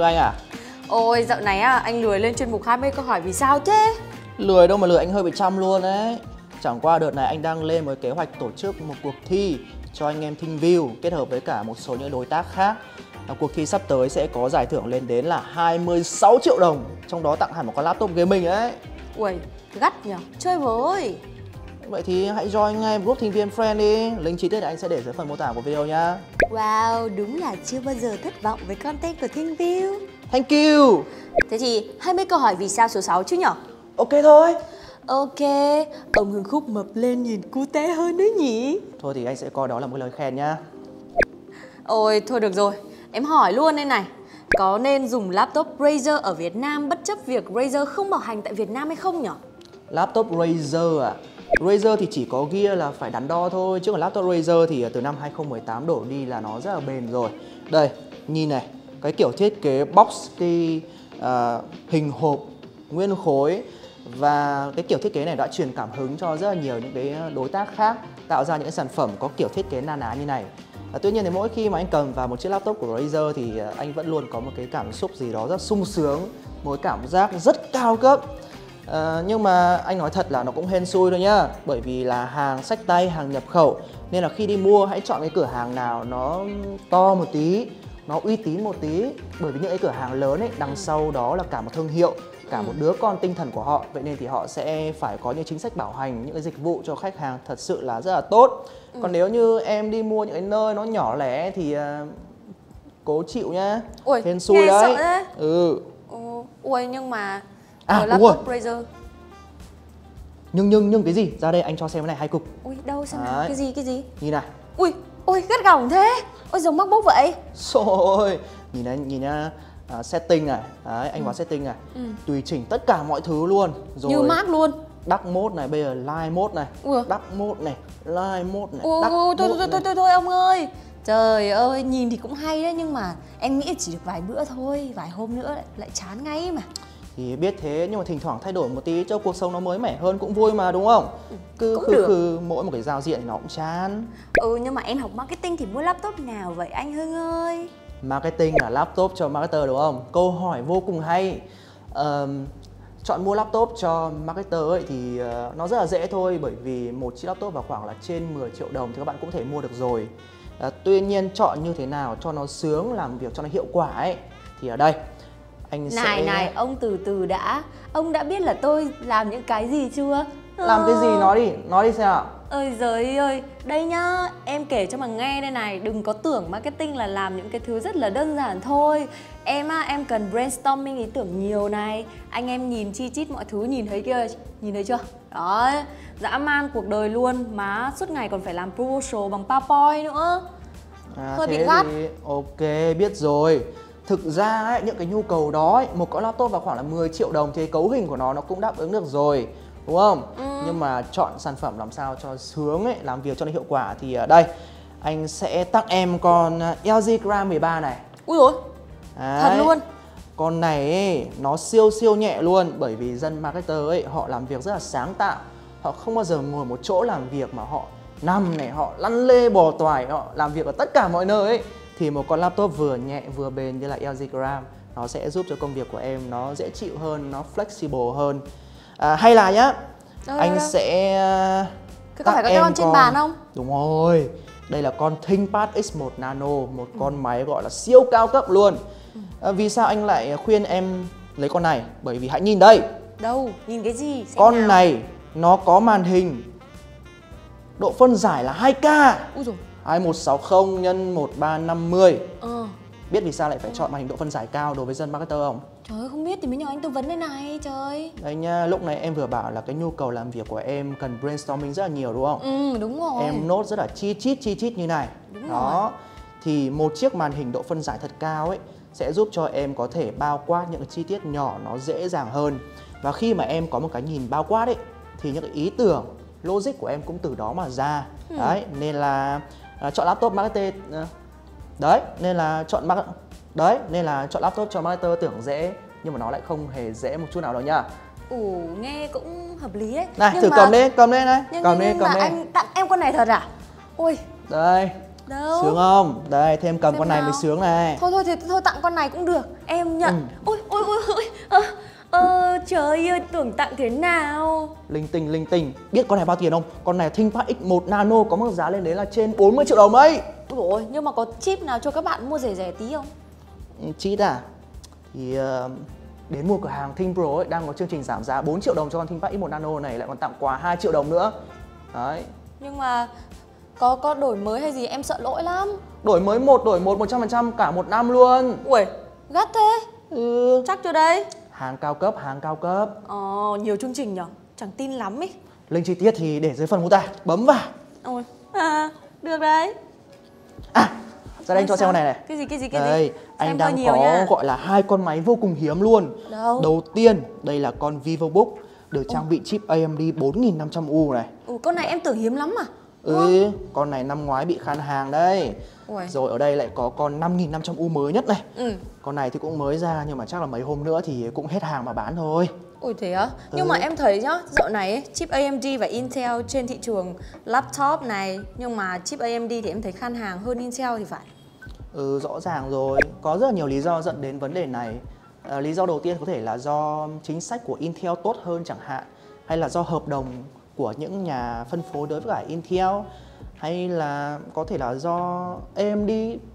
Thưa anh à? Ôi dạo này à, anh lười lên chuyên mục 20 câu hỏi vì sao thế? Lười đâu mà lười, anh hơi bị chăm luôn đấy. Chẳng qua đợt này anh đang lên một kế hoạch tổ chức một cuộc thi cho anh em ThinkView kết hợp với cả một số những đối tác khác. Cuộc thi sắp tới sẽ có giải thưởng lên đến là 26 triệu đồng, trong đó tặng hẳn một con laptop gaming đấy. Ui, gắt nhỉ, chơi với. Vậy thì hãy join ngay group thành viên friend đi. Link chi tiết anh sẽ để dưới phần mô tả của video nhá. Wow, đúng là chưa bao giờ thất vọng với content của ThinkView. Thank you. Thế thì 20 câu hỏi vì sao số 6 chứ nhở? Ok thôi. Ok, ông Hưng Khúc mập lên nhìn cute hơn đấy nhỉ? Thôi thì anh sẽ coi đó là một lời khen nhá. Ôi, thôi được rồi, em hỏi luôn đây này. Có nên dùng laptop Razer ở Việt Nam bất chấp việc Razer không bảo hành tại Việt Nam hay không nhở? Laptop Razer à? Razer thì chỉ có gear là phải đắn đo thôi, chứ còn laptop Razer thì từ năm 2018 đổ đi là nó rất là bền rồi. Đây, nhìn này, cái kiểu thiết kế box key, hình hộp, nguyên khối. Và cái kiểu thiết kế này đã truyền cảm hứng cho rất là nhiều những cái đối tác khác, tạo ra những sản phẩm có kiểu thiết kế na ná như này. Tuy nhiên thì mỗi khi mà anh cầm vào một chiếc laptop của Razer thì anh vẫn luôn có một cái cảm xúc gì đó rất sung sướng, một cái cảm giác rất cao cấp. Nhưng mà anh nói thật là nó cũng hên xui thôi nhá. Bởi vì là hàng xách tay, hàng nhập khẩu, nên là khi đi mua hãy chọn cái cửa hàng nào nó to một tí, nó uy tín một tí. Bởi vì những cái cửa hàng lớn ấy, đằng sau đó là cả một thương hiệu, cả một đứa con tinh thần của họ. Vậy nên thì họ sẽ phải có những chính sách bảo hành, những cái dịch vụ cho khách hàng thật sự là rất là tốt. Còn nếu như em đi mua những cái nơi nó nhỏ lẻ thì cố chịu nhá. Ui, hên xui đấy. Ừ. Ui nhưng mà laptop Razer. Nhưng cái gì? Ra đây anh cho xem cái này hai cục. Ui đâu xem nào, cái gì? Nhìn này. Ui, ui gắt gỏng thế. Ôi giống MacBook vậy. Rồi, nhìn này, nhìn nha. Setting này, đấy, anh vào setting này. Tùy chỉnh tất cả mọi thứ luôn. Rồi như Mac luôn. Dark mode này, bây giờ light mode này. Dark mode này, light mode này. Thôi ông ơi. Trời ơi, nhìn thì cũng hay đấy nhưng mà em nghĩ chỉ được vài bữa thôi, vài hôm nữa lại chán ngay mà. Thì biết thế nhưng mà thỉnh thoảng thay đổi một tí cho cuộc sống nó mới mẻ hơn cũng vui mà, đúng không? Cứ khừ mỗi một cái giao diện nó cũng chán. Ừ nhưng mà em học marketing thì mua laptop nào vậy anh Hưng ơi? Marketing là laptop cho marketer đúng không? Câu hỏi vô cùng hay. Chọn mua laptop cho marketer ấy thì nó rất là dễ thôi, bởi vì một chiếc laptop vào khoảng là trên 10 triệu đồng thì các bạn cũng thể mua được rồi. Tuy nhiên chọn như thế nào cho nó sướng, làm việc cho nó hiệu quả ấy thì ở đây anh sẽ... Này, ông từ từ đã. Ông đã biết là tôi làm những cái gì chưa? Làm cái gì? Nói đi xem nào. Ơi giời ơi, đây nhá, em kể cho mà nghe đây này. Đừng có tưởng marketing là làm những cái thứ rất là đơn giản thôi. Em á, em cần brainstorming ý tưởng nhiều này. Anh em nhìn chi chít mọi thứ, nhìn thấy kia, nhìn thấy chưa? Đó, dã man cuộc đời luôn. Mà suốt ngày còn phải làm proposal bằng PowerPoint nữa. Hơi bị gắt thì... Ok, biết rồi. Thực ra ấy, những cái nhu cầu đó ấy, một con laptop vào khoảng là 10 triệu đồng thì cấu hình của nó cũng đáp ứng được rồi, đúng không? Nhưng mà chọn sản phẩm làm sao cho sướng ấy, làm việc cho nó hiệu quả thì ở đây anh sẽ tặng em con LG Gram 13 này. Ui dồi, thật luôn. Con này ấy, nó siêu siêu nhẹ luôn, bởi vì dân marketer ấy họ làm việc rất là sáng tạo. Họ không bao giờ ngồi một chỗ làm việc mà họ nằm này, họ lăn lê bò toài, họ làm việc ở tất cả mọi nơi ấy. Thì một con laptop vừa nhẹ vừa bền như là LG Gram nó sẽ giúp cho công việc của em nó dễ chịu hơn, nó flexible hơn. Hay là nhá, anh sẽ tặng em cái con trên bàn không? Đúng rồi, đây là con ThinkPad X1 Nano, một con máy gọi là siêu cao cấp luôn. Vì sao anh lại khuyên em lấy con này? Bởi vì hãy nhìn đây. Đâu, nhìn cái gì? Xem con nào. Này nó có màn hình độ phân giải là 2K. Ui dồi. 2160 x 1350. Biết vì sao lại phải chọn màn hình độ phân giải cao đối với dân marketer không? Trời ơi, không biết thì mới nhờ anh tư vấn đây này, trời. Đấy nha, lúc này em vừa bảo là cái nhu cầu làm việc của em cần brainstorming rất là nhiều đúng không? Ừ, đúng rồi. Em nốt rất là chi chít như này. Đúng đó. Rồi. Thì một chiếc màn hình độ phân giải thật cao ấy sẽ giúp cho em có thể bao quát những chi tiết nhỏ nó dễ dàng hơn. Và khi mà em có một cái nhìn bao quát ấy thì những cái ý tưởng, logic của em cũng từ đó mà ra. Đấy, nên là chọn laptop marketer nên là chọn laptop cho marketer tưởng dễ nhưng mà nó lại không hề dễ một chút nào đâu nha. Nghe cũng hợp lý đấy. Này, thử cầm lên này. Cầm lên. Anh tặng em con này thật à? Ôi. Đây. Đâu. Sướng không? Đây, thêm cầm xem con này nào. Mới sướng này. Thôi thôi thì thôi tặng con này cũng được. Em nhận. Ôi ôi ôi ôi. Trời ơi, tưởng tặng thế nào. Linh tinh, biết con này bao tiền không? Con này ThinkPad X1 Nano có mức giá lên đến là trên 40 triệu đồng ấy. Ôi ôi, nhưng mà có chip nào cho các bạn mua rẻ rẻ tí không? Chip à? Thì đến mua cửa hàng ThinkPro ấy, đang có chương trình giảm giá 4 triệu đồng cho con ThinkPad X1 Nano này, lại còn tặng quà 2 triệu đồng nữa. Đấy. Nhưng mà có đổi mới hay gì em sợ lỗi lắm. Đổi mới 100% cả 1 năm luôn. Ui, gắt thế. Ừ. Chắc chưa đấy. Hàng cao cấp, hàng cao cấp. Nhiều chương trình nhở, chẳng tin lắm ý. Link chi tiết thì để dưới phần mô tả, bấm vào. Ôi, được đấy. À, ra đây anh cho xem con này này. Cái gì? Anh đang có gọi là 2 con máy vô cùng hiếm luôn. Đầu tiên, đây là con VivoBook được trang bị chip AMD 4500U này. Con này em tưởng hiếm lắm à? Ừ, con này năm ngoái bị khan hàng đấy. Rồi ở đây lại có con 5500U mới nhất này. Con này thì cũng mới ra nhưng mà chắc là mấy hôm nữa thì cũng hết hàng mà bán thôi. Ôi thế á? Nhưng mà em thấy nhá, dạo này ấy, chip AMD và Intel trên thị trường laptop này. Nhưng mà chip AMD thì em thấy khan hàng hơn Intel thì phải. Ừ, rõ ràng rồi. Có rất là nhiều lý do dẫn đến vấn đề này. Lý do đầu tiên có thể là do chính sách của Intel tốt hơn chẳng hạn. Hay là do hợp đồng của những nhà phân phối đối với cả Intel, hay là có thể là do AMD,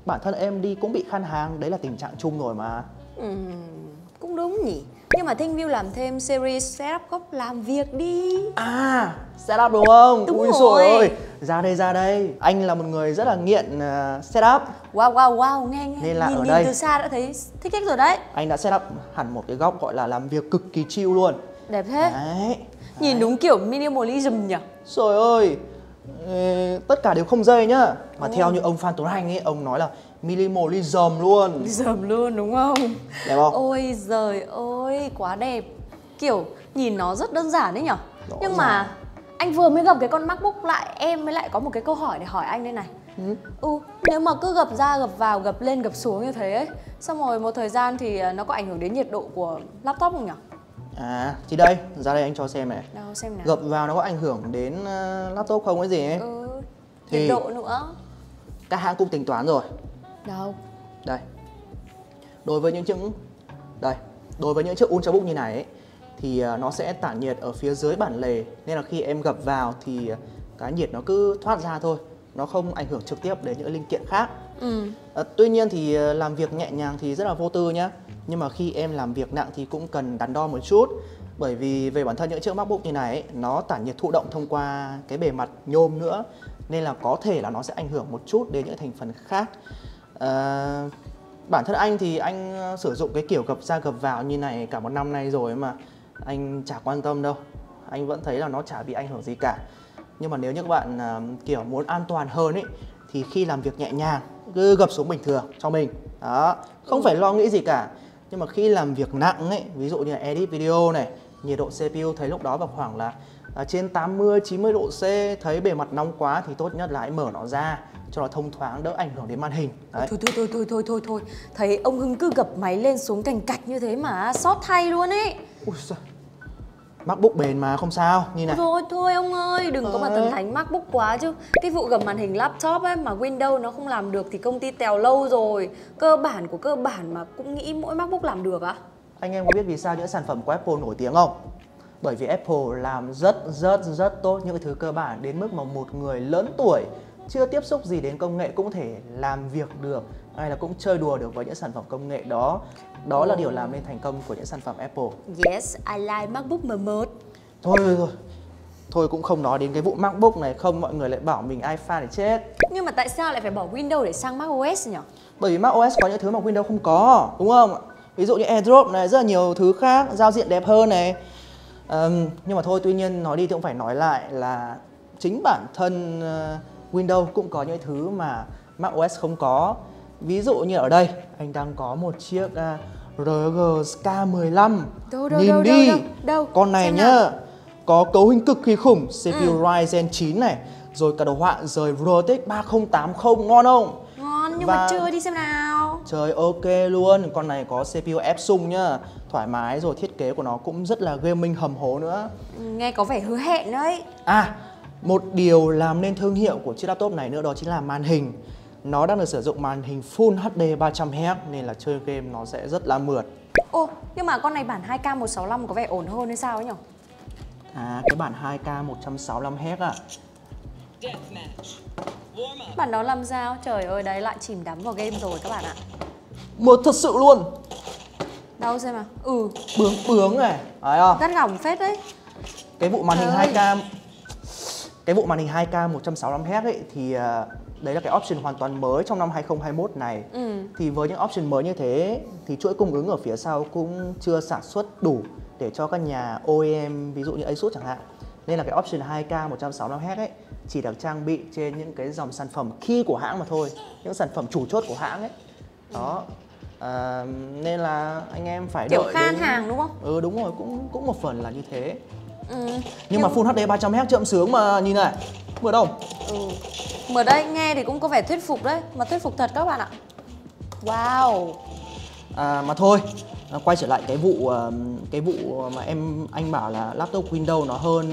bản thân AMD cũng bị khan hàng, đấy là tình trạng chung rồi mà. Cũng đúng nhỉ. Nhưng mà ThinkView làm thêm series setup góc làm việc đi. À, setup đúng không? Đúng. Ui rồi. Dồi ôi, ra đây. Anh là một người rất là nghiện setup. Wow, nghe. Nên là nhìn từ xa đã thấy thích thích rồi đấy. Anh đã setup hẳn một cái góc gọi là làm việc cực kỳ chill luôn. Đẹp thế. Đấy. Nhìn đúng kiểu minimalism nhỉ? Trời ơi, tất cả đều không dây nhá. Mà theo như ông Phan Tuấn Hành ấy, ông nói là minimalism luôn. Minimalism luôn đúng không? Đẹp không? Ôi giời ơi, quá đẹp. Kiểu nhìn nó rất đơn giản đấy nhỉ? Nhưng mà anh vừa mới gặp cái con MacBook lại, em mới lại có một cái câu hỏi để hỏi anh đây này. Nếu mà cứ gập ra gập vào, gập lên gập xuống như thế ấy, xong rồi một thời gian thì nó có ảnh hưởng đến nhiệt độ của laptop không nhỉ? À, thì đây, ra đây anh cho xem này. Đâu, xem nào. Gập vào nó có ảnh hưởng đến laptop không cái gì ấy. Thì độ nữa. Các hãng cũng tính toán rồi. Đâu. Đây. Đối với những chiếc Ultrabook như này ấy, thì nó sẽ tản nhiệt ở phía dưới bản lề, nên là khi em gập vào thì cái nhiệt nó cứ thoát ra thôi, nó không ảnh hưởng trực tiếp đến những linh kiện khác. Tuy nhiên thì làm việc nhẹ nhàng thì rất là vô tư nhá. Nhưng mà khi em làm việc nặng thì cũng cần đắn đo một chút. Bởi vì về bản thân những chiếc MacBook như này ấy, nó tản nhiệt thụ động thông qua cái bề mặt nhôm nữa, nên là có thể là nó sẽ ảnh hưởng một chút đến những thành phần khác. Bản thân anh thì anh sử dụng cái kiểu gập ra gập vào như này cả một năm nay rồi mà anh chả quan tâm đâu. Anh vẫn thấy là nó chả bị ảnh hưởng gì cả. Nhưng mà nếu như các bạn kiểu muốn an toàn hơn ấy, thì khi làm việc nhẹ nhàng cứ gập xuống bình thường cho mình. Đó, không phải lo nghĩ gì cả. Nhưng mà khi làm việc nặng ấy, ví dụ như là edit video này, nhiệt độ CPU thấy lúc đó vào khoảng là trên 80-90 độ C, thấy bề mặt nóng quá thì tốt nhất là hãy mở nó ra cho nó thông thoáng, đỡ ảnh hưởng đến màn hình. Đấy. Thôi. Thấy ông Hưng cứ gập máy lên xuống cành cạch như thế mà xót thay luôn ấy. Ui giời. MacBook bền mà không sao, như này. Thôi ông ơi, đừng có mà thần thánh MacBook quá chứ. Cái vụ gập màn hình laptop ấy mà Windows nó không làm được thì công ty tèo lâu rồi. Cơ bản của cơ bản mà cũng nghĩ mỗi MacBook làm được à? Anh em có biết vì sao những sản phẩm của Apple nổi tiếng không? Bởi vì Apple làm rất tốt những thứ cơ bản đến mức mà một người lớn tuổi chưa tiếp xúc gì đến công nghệ cũng thể làm việc được, hay là cũng chơi đùa được với những sản phẩm công nghệ đó. Đó là điều làm nên thành công của những sản phẩm Apple. Yes, I like MacBook M1. Thôi cũng không nói đến cái vụ MacBook này, không mọi người lại bảo mình iPhone để chết. Nhưng mà tại sao lại phải bỏ Windows để sang macOS nhỉ? Bởi vì macOS có những thứ mà Windows không có, đúng không? Ví dụ như AirDrop này, rất là nhiều thứ khác, giao diện đẹp hơn này. Nhưng mà thôi, tuy nhiên nói đi thì cũng phải nói lại là chính bản thân Windows cũng có những thứ mà macOS không có. Ví dụ như ở đây, anh đang có một chiếc RG-SK15. Nhìn đi, con này nhá, có cấu hình cực kỳ khủng, CPU Ryzen 9 này, rồi cả đồ họa rời RTX 3080, ngon không? Ngon, nhưng mà chưa đi xem nào. Trời, ok luôn, con này có CPU Epson nhá, thoải mái rồi, thiết kế của nó cũng rất là gaming hầm hố nữa. Nghe có vẻ hứa hẹn đấy. À, một điều làm nên thương hiệu của chiếc laptop này nữa đó chính là màn hình. Nó đang được sử dụng màn hình Full HD 300Hz nên là chơi game nó sẽ rất là mượt. Ô, nhưng mà con này bản 2K165 có vẻ ổn hơn hay sao ấy nhỉ? À, cái bản 2K165Hz à? Bản đó làm sao? Trời ơi, đấy lại chìm đắm vào game rồi các bạn ạ. Mượt thật sự luôn. Đâu xem mà. Ừ. Bướng bướng này. Đấy không? Gắt gỏng phết đấy. Cái vụ màn hình 2K... Cái vụ màn hình 2K 165Hz ấy thì... Đấy là cái option hoàn toàn mới trong năm 2021 này. Thì với những option mới như thế thì chuỗi cung ứng ở phía sau cũng chưa sản xuất đủ để cho các nhà OEM, ví dụ như Asus chẳng hạn. Nên là cái option 2K 165Hz ấy chỉ được trang bị trên những cái dòng sản phẩm key của hãng mà thôi, những sản phẩm chủ chốt của hãng ấy. Đó. Nên là anh em phải đợi khan đến... hàng đúng không? Ừ đúng rồi, cũng một phần là như thế. Nhưng mà Full HD 300Hz chậm sướng mà nhìn này. Mượt không? Ừ. Mượt đây, nghe thì cũng có vẻ thuyết phục đấy. Mà thuyết phục thật các bạn ạ. Wow. Mà thôi, quay trở lại cái vụ mà anh bảo là laptop Windows nó hơn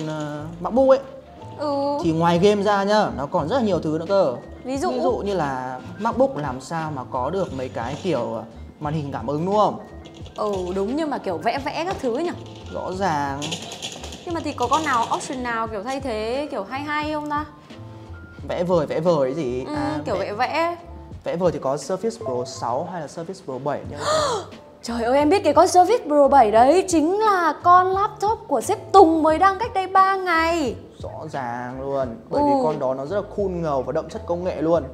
MacBook ấy. Ừ. Thì ngoài game ra nhá, nó còn rất là nhiều thứ nữa cơ. Ví dụ như là MacBook làm sao mà có được mấy cái kiểu màn hình cảm ứng đúng không? Ừ đúng, nhưng mà kiểu vẽ các thứ ấy nhỉ? Rõ ràng. Nhưng mà thì có con nào option nào kiểu thay thế kiểu hay không ta? Vẽ vời gì? Kiểu vẽ. Vẽ vời thì có Surface Pro 6 hay là Surface Pro 7 nhá. Trời ơi, em biết cái con Surface Pro 7 đấy chính là con laptop của sếp Tùng mới đăng cách đây 3 ngày. Rõ ràng luôn, bởi vì con đó nó rất là cool ngầu và đậm chất công nghệ luôn.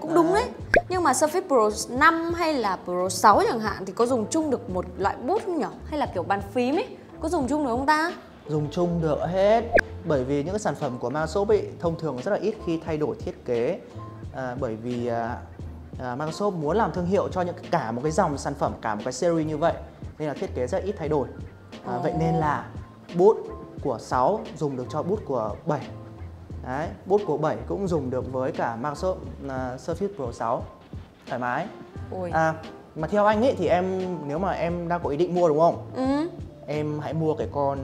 Cũng đúng đấy. Nhưng mà Surface Pro 5 hay là Pro 6 chẳng hạn thì có dùng chung được một loại bút không nhỉ? Hay là kiểu bàn phím ấy, có dùng chung được không ta? Dùng chung được hết, bởi vì những cái sản phẩm của Microsoft ấy, thông thường rất là ít khi thay đổi thiết kế, bởi vì Microsoft muốn làm thương hiệu cho cả một cái dòng sản phẩm, cả một cái series như vậy nên là thiết kế rất ít thay đổi. Vậy nên là bút của 6 dùng được cho bút của 7. Đấy, bút của 7 cũng dùng được với cả Microsoft Surface Pro 6 thoải mái. Mà theo anh ấy thì nếu mà em đang có ý định mua đúng không? Em hãy mua cái con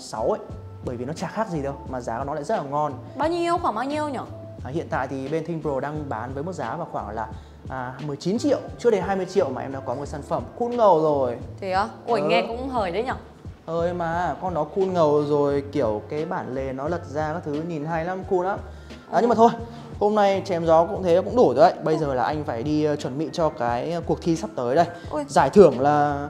6 ấy, bởi vì nó chả khác gì đâu mà giá của nó lại rất là ngon. Bao nhiêu? Khoảng bao nhiêu nhỉ? Hiện tại thì bên ThinkPro đang bán với mức giá vào khoảng là 19 triệu, chưa đến 20 triệu mà em đã có một sản phẩm cool ngầu rồi. Thế á? Ủa nghe cũng hời đấy nhỉ? Ơi mà con nó cool ngầu rồi, kiểu cái bản lề nó lật ra các thứ nhìn hay lắm, cool lắm. Nhưng mà thôi, hôm nay chém gió cũng thế cũng đủ rồi đấy. Bây giờ là anh phải đi chuẩn bị cho cái cuộc thi sắp tới đây. Giải thưởng là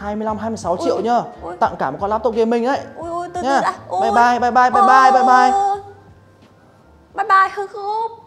25-26 triệu nhá. Tặng cả một con laptop gaming đấy. Từ từ đã. Bye bye. Bye bye Hưng Khúc.